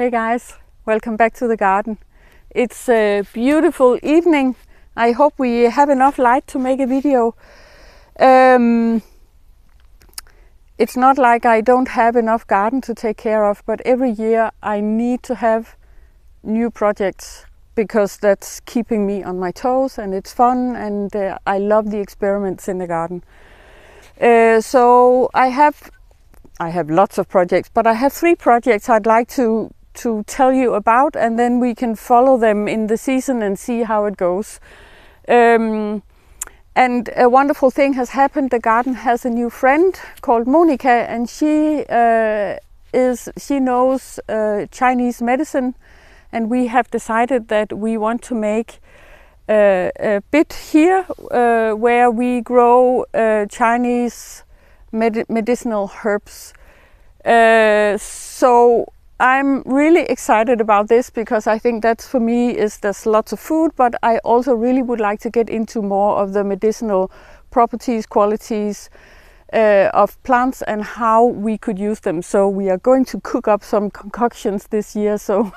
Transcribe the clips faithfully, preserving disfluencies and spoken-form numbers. Hey guys, welcome back to the garden. It's a beautiful evening. I hope we have enough light to make a video. Um, it's not like I don't have enough garden to take care of, but every year I need to have new projects because that's keeping me on my toes and it's fun, and uh, I love the experiments in the garden. Uh, so I have I have lots of projects, but I have three projects I'd like to, to tell you about, and then we can follow them in the season and see how it goes. Um, and a wonderful thing has happened. The garden has a new friend called Monica, and she, uh, is, she knows uh, Chinese medicine, and we have decided that we want to make uh, a bit here uh, where we grow uh, Chinese Medi medicinal herbs. Uh, so I'm really excited about this because I think that's, for me, is there's lots of food, but I also really would like to get into more of the medicinal properties, qualities uh, of plants and how we could use them. So we are going to cook up some concoctions this year, so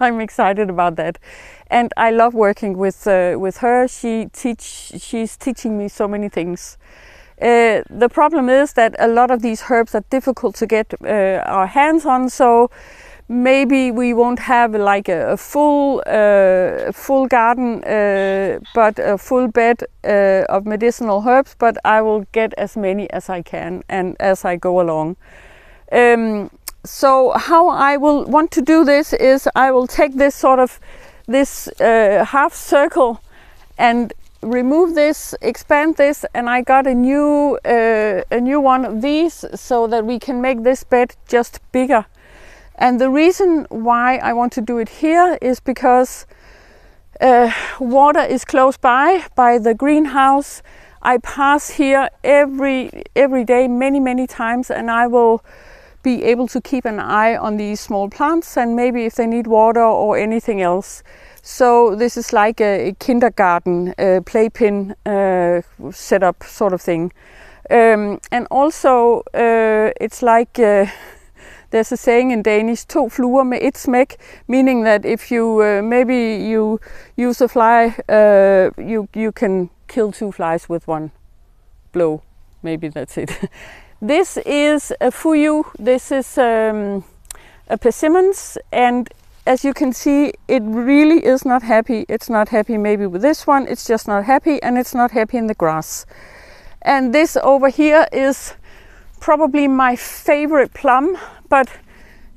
I'm excited about that. And I love working with, uh, with her. She teach, she's teaching me so many things. Uh, the problem is that a lot of these herbs are difficult to get uh, our hands on, so maybe we won't have like a, a full uh, full garden, uh, but a full bed uh, of medicinal herbs, but I will get as many as I can and as I go along. Um, so how I will want to do this is I will take this sort of this uh, half circle and remove this, expand this, and I got a new uh, a new one of these so that we can make this bed just bigger. And the reason why I want to do it here is because uh, water is close by by the greenhouse. I pass here every every day many many times, and I will be able to keep an eye on these small plants and maybe if they need water or anything else. So this is like a, a kindergarten uh, playpen uh, setup sort of thing. Um, and also uh, it's like, uh, there's a saying in Danish, to fluer med et smæk, meaning that if you uh, maybe you use a fly, uh, you, you can kill two flies with one blow. Maybe that's it. This is a Fuyu, this is um, a persimmons, and as you can see, it really is not happy. It's not happy maybe with this one, it's just not happy, and it's not happy in the grass. And this over here is probably my favorite plum, but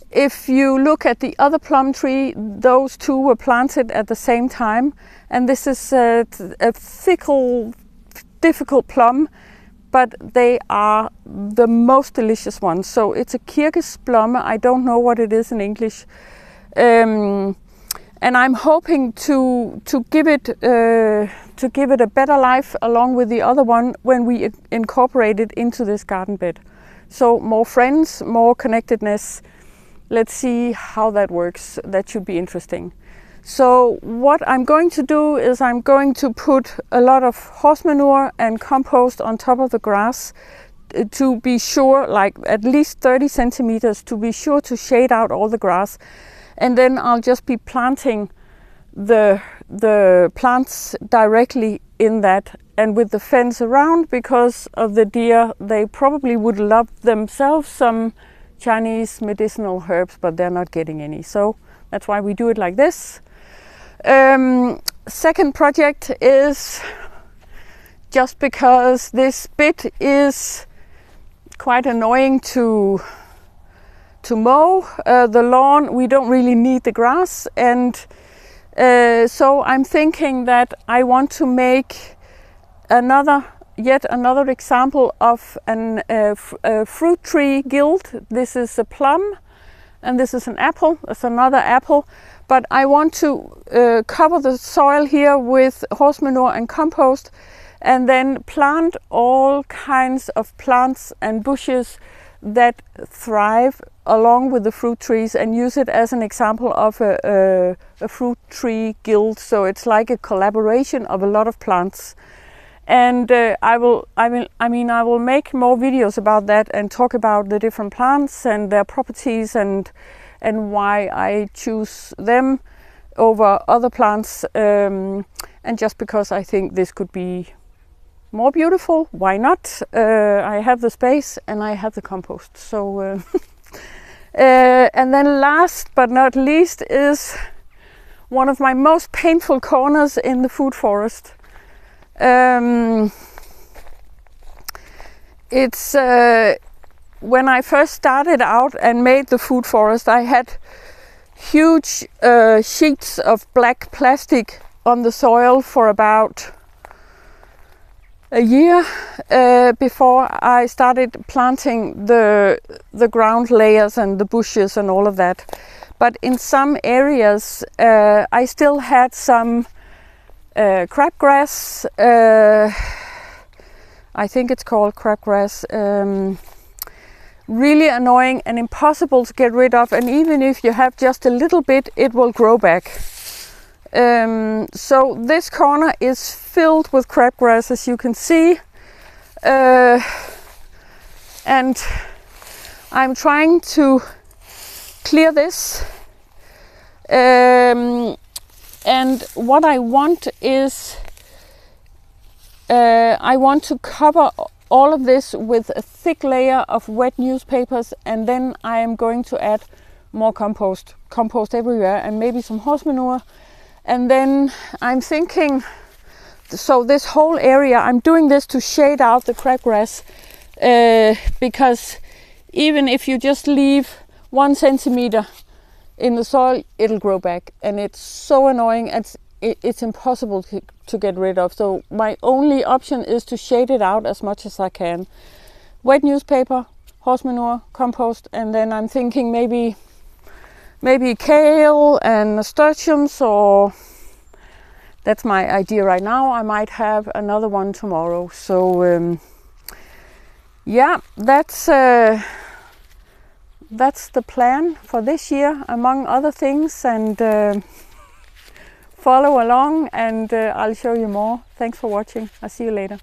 if you look at the other plum tree, those two were planted at the same time. And this is a, a fickle, difficult plum, but they are the most delicious ones. So it's a Kyrgyz plum, I don't know what it is in English. Um, and I'm hoping to to give it uh, to give it a better life along with the other one when we incorporate it into this garden bed. So more friends, more connectedness. Let's see how that works. That should be interesting. So what I'm going to do is I'm going to put a lot of horse manure and compost on top of the grass to be sure, like at least thirty centimeters, to be sure to shade out all the grass. And then I'll just be planting the, the plants directly in that and with the fence around, because of the deer, they probably would love themselves some Chinese medicinal herbs, but they're not getting any. So that's why we do it like this. Um, second project is just because this bit is quite annoying to to mow uh, the lawn. We don't really need the grass, and uh, so I'm thinking that I want to make another yet another example of an uh, f a fruit tree guild. This is a plum and this is an apple. It's another apple, but I want to uh, cover the soil here with horse manure and compost, and then plant all kinds of plants and bushes that thrive along with the fruit trees, and use it as an example of a, a, a fruit tree guild. So it's like a collaboration of a lot of plants, and uh, I will I will I mean I will make more videos about that and talk about the different plants and their properties and and why I choose them over other plants, um, and just because I think this could be more beautiful, why not? Uh, I have the space and I have the compost, so uh, uh, and then last but not least is one of my most painful corners in the food forest. Um, it's uh, when I first started out and made the food forest, I had huge uh, sheets of black plastic on the soil for about a year uh, before I started planting the the ground layers and the bushes and all of that. But in some areas uh, I still had some uh, crabgrass, uh, I think it's called crabgrass, um, really annoying and impossible to get rid of, and even if you have just a little bit, it will grow back. Um, so this corner is filled with crabgrass, as you can see, uh, and I'm trying to clear this, um, and what I want is uh, I want to cover all of this with a thick layer of wet newspapers, and then I am going to add more compost compost everywhere and maybe some horse manure. And then I'm thinking, so this whole area, I'm doing this to shade out the crabgrass, uh, because even if you just leave one centimeter in the soil, it'll grow back, and it's so annoying, it's, it, it's impossible to, to get rid of. So my only option is to shade it out as much as I can. Wet newspaper, horse manure, compost, and then I'm thinking maybe Maybe kale and nasturtiums, or that's my idea right now. I might have another one tomorrow. So um, yeah, that's uh, that's the plan for this year, among other things. And uh, follow along, and uh, I'll show you more. Thanks for watching. I'll see you later.